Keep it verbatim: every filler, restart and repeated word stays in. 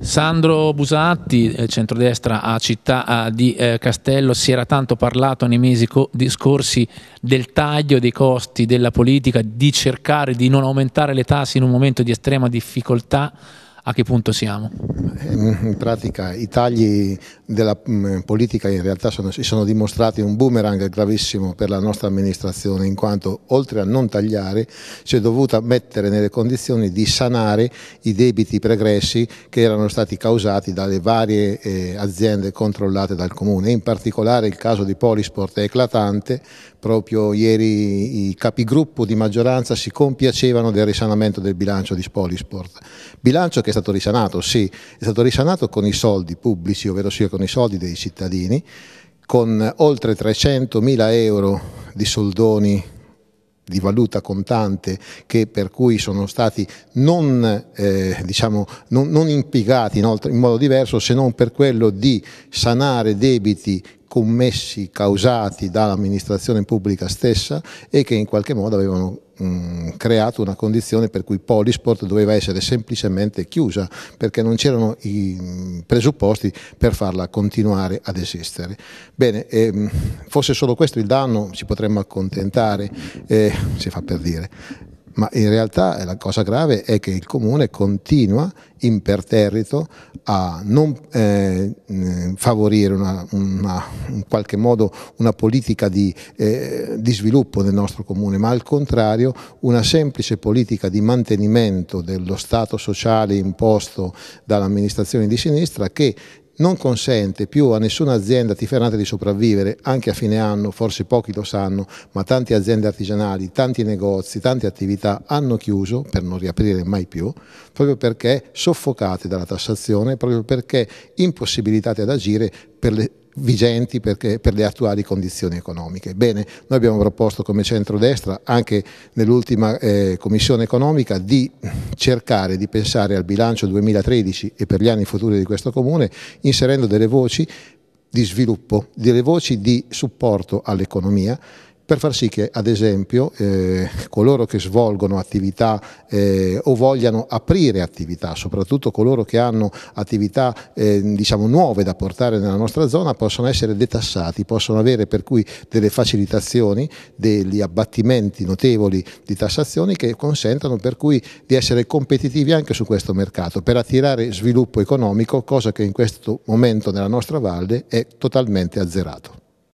Sandro Busatti, centrodestra a Città di Castello. Si era tanto parlato nei mesi scorsi del taglio dei costi della politica, di cercare di non aumentare le tasse in un momento di estrema difficoltà. A che punto siamo? In pratica i tagli della politica in realtà sono, si sono dimostrati un boomerang gravissimo per la nostra amministrazione, in quanto oltre a non tagliare si è dovuta mettere nelle condizioni di sanare i debiti pregressi che erano stati causati dalle varie eh, aziende controllate dal Comune. In particolare il caso di Polisport è eclatante. Proprio ieri i capigruppo di maggioranza si compiacevano del risanamento del bilancio di Polisport, bilancio che è stato risanato, sì, è stato risanato con i soldi pubblici, ovvero sia con i soldi dei cittadini, con oltre trecentomila euro di soldoni di valuta contante, che per cui sono stati non, eh, diciamo, non, non impiegati in, in modo diverso se non per quello di sanare debiti commessi, causati dall'amministrazione pubblica stessa e che in qualche modo avevano mh, creato una condizione per cui Polisport doveva essere semplicemente chiusa perché non c'erano i mh, presupposti per farla continuare ad esistere. Bene, ehm, fosse solo questo il danno ci potremmo accontentare, eh, si fa per dire. Ma in realtà la cosa grave è che il Comune continua imperterrito a non eh, favorire una, una, in qualche modo una politica di, eh, di sviluppo del nostro Comune, ma al contrario una semplice politica di mantenimento dello stato sociale imposto dall'amministrazione di sinistra, che non consente più a nessuna azienda tiferente di sopravvivere, anche a fine anno, forse pochi lo sanno, ma tante aziende artigianali, tanti negozi, tante attività hanno chiuso per non riaprire mai più, proprio perché soffocate dalla tassazione, proprio perché impossibilitate ad agire per le vigenti perché per le attuali condizioni economiche. Bene, noi abbiamo proposto come centrodestra anche nell'ultima eh, commissione economica di cercare di pensare al bilancio duemilatredici e per gli anni futuri di questo Comune inserendo delle voci di sviluppo, delle voci di supporto all'economia, per far sì che ad esempio eh, coloro che svolgono attività eh, o vogliano aprire attività, soprattutto coloro che hanno attività eh, diciamo nuove da portare nella nostra zona, possono essere detassati, possono avere per cui delle facilitazioni, degli abbattimenti notevoli di tassazioni che consentano per cui di essere competitivi anche su questo mercato, per attirare sviluppo economico, cosa che in questo momento nella nostra valle è totalmente azzerato.